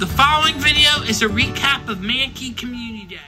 The following video is a recap of Mankey Community Day.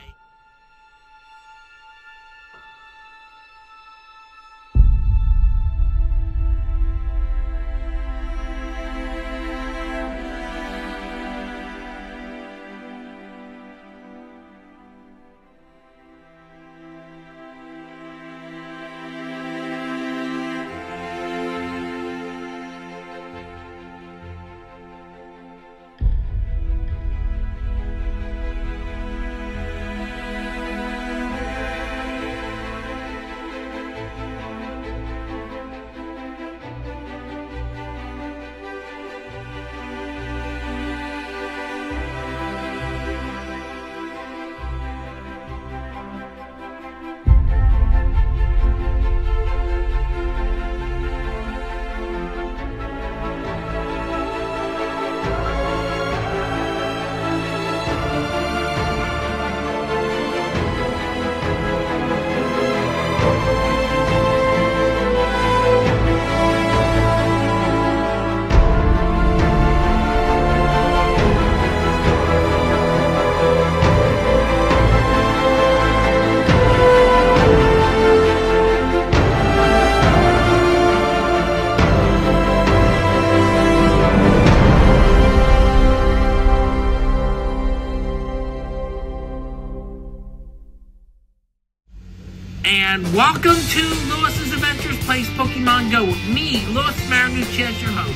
And welcome to Lewis's Adventures Place Pokemon Go with me, Lewis Marinucci, as your host.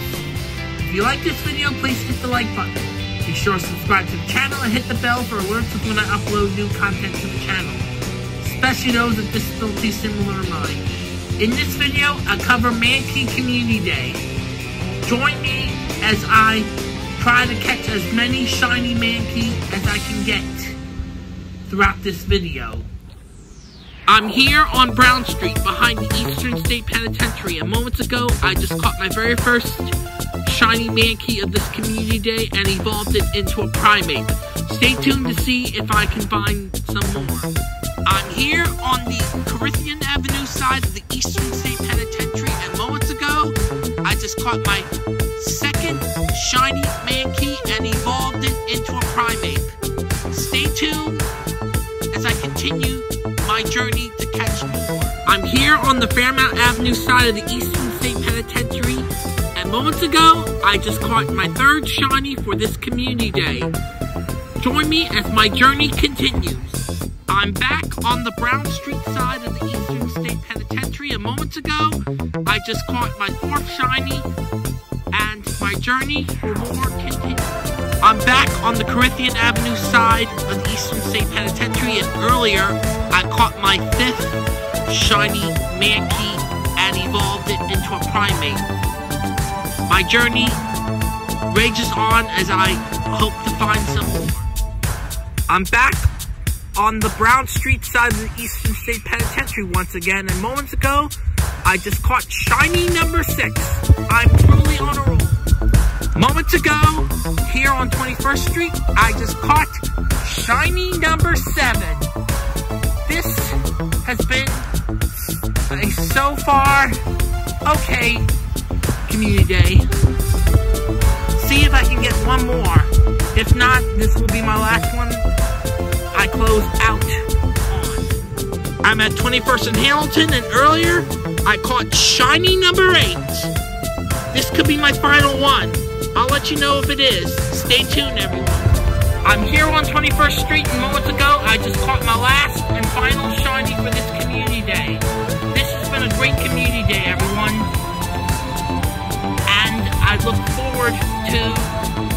If you like this video, please hit the like button. Be sure to subscribe to the channel and hit the bell for alerts of when I upload new content to the channel, especially those with disabilities similar to mine. In this video, I cover Mankey Community Day. Join me as I try to catch as many shiny Mankey as I can get throughout this video. I'm here on Brown Street behind the Eastern State Penitentiary, and moments ago I just caught my very first shiny Mankey of this community day and evolved it into a primate. Stay tuned to see if I can find some more. I'm here on the Corinthian Avenue side of the Eastern State Penitentiary, and moments ago I just caught my second shiny Mankey and evolved it into a primate. Stay tuned as I continue my journey to catch more. I'm here on the Fairmount Avenue side of the Eastern State Penitentiary, and moments ago, I just caught my third shiny for this community day. Join me as my journey continues. I'm back on the Brown Street side of the Eastern State Penitentiary, and moments ago, I just caught my fourth shiny, and my journey for more continues. I'm back on the Corinthian Avenue side of the Eastern State Penitentiary, and earlier I caught my fifth shiny Mankey and evolved it into a primate. My journey rages on as I hope to find some more. I'm back on the Brown Street side of the Eastern State Penitentiary once again, and moments ago I just caught shiny number 6. I'm truly on a roll. Moments ago, here on 21st Street, I just caught shiny number 7. This has been a so far okay community day. See if I can get one more. If not, this will be my last one I close out on. I'm at 21st and Hamilton, and earlier I caught shiny number 8. This could be my final one. I'll let you know if it is. Stay tuned, everyone. I'm here on 21st Street, and moments ago, I just caught my last and final shiny for this community day. This has been a great community day, everyone. And I look forward to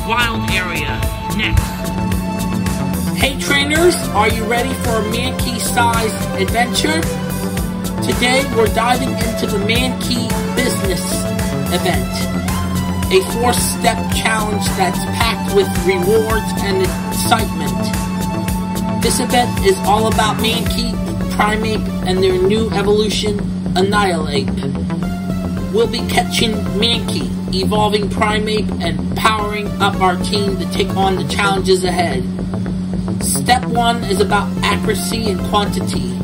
Wild Area next. Hey trainers, are you ready for a Mankey-sized adventure? Today, we're diving into the Mankey business event. A 4-step challenge that's packed with rewards and excitement. This event is all about Mankey, Primate, and their new evolution, Annihilate. We'll be catching Mankey, evolving Primate, and powering up our team to take on the challenges ahead. Step 1 is about accuracy and quantity.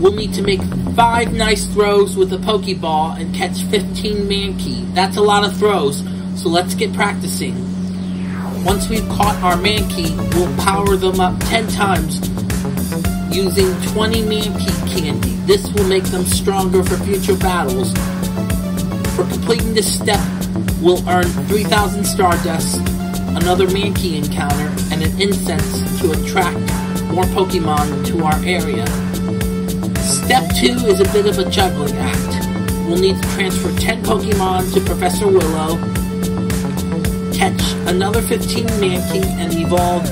We'll need to make 5 nice throws with a Pokeball and catch 15 Mankey. That's a lot of throws. So let's get practicing. Once we've caught our Mankey, we'll power them up 10 times using 20 Mankey candy. This will make them stronger for future battles. For completing this step, we'll earn 3,000 Stardust, another Mankey encounter, and an incense to attract more Pokemon to our area. Step 2 is a bit of a juggling act. We'll need to transfer 10 Pokemon to Professor Willow, catch another 15 Mankey, and evolve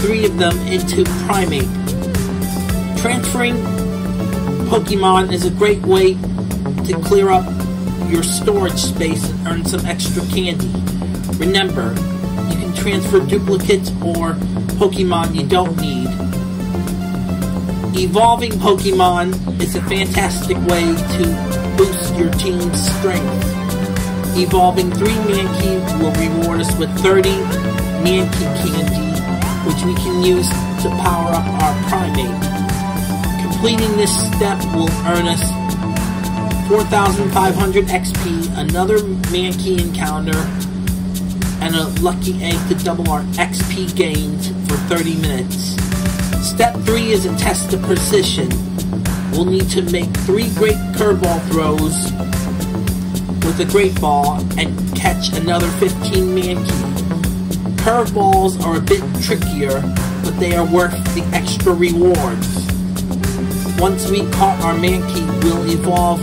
3 of them into Primate. Transferring Pokemon is a great way to clear up your storage space and earn some extra candy. Remember, you can transfer duplicates or Pokemon you don't need. Evolving Pokemon is a fantastic way to boost your team's strength. Evolving 3 Mankey will reward us with 30 Mankey candy, which we can use to power up our Primate. Completing this step will earn us 4,500 XP, another Mankey encounter, and a lucky egg to double our XP gains for 30 minutes. Step 3 is a test of precision. We'll need to make 3 great curveball throws with a great ball and catch another 15 Mankey. Curveballs are a bit trickier, but they are worth the extra rewards. Once we caught our Mankey, we'll evolve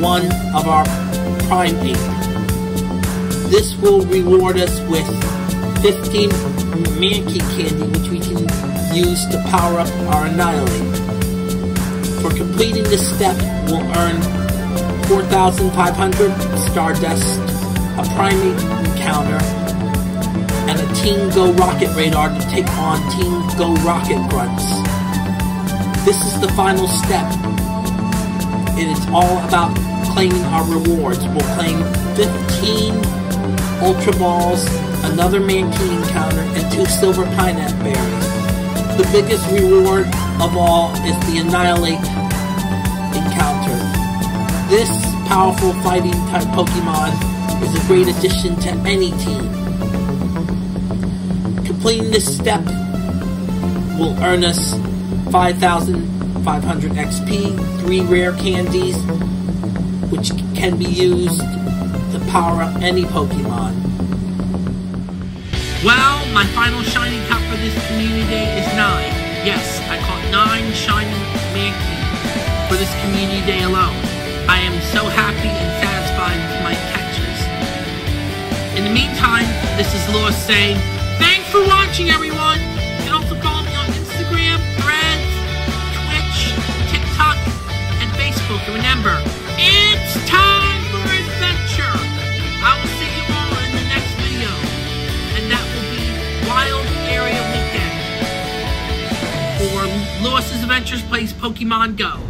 one of our Primate. This will reward us with 15 Mankey candy, which we can use to power up our Annihilate. For completing this step, we'll earn 4,500 Stardust, a Primate encounter, and a Team Go Rocket radar to take on Team Go Rocket grunts. This is the final step, and it's all about claiming our rewards. We'll claim 15 Ultra Balls, another Mankey encounter, and 2 Silver Pineapple Berries. The biggest reward of all is the Annihilate encounter. This powerful fighting type Pokemon is a great addition to any team. Completing this step will earn us 5,500 XP, 3 rare candies, which can be used to power up any Pokemon. Well, my final Shiny Cup for this Community Day is 9. Yes, I caught 9 Shiny Mankey for this Community Day alone. I am so happy and satisfied with my catches. In the meantime, this is Lewis saying, thanks for watching, everyone! And also follow me on Instagram, Twitch, TikTok, and Facebook. And remember, it's time for adventure. I will see you all in the next video, and that will be Wild Area Weekend for Lewis's Adventures Place Pokemon Go.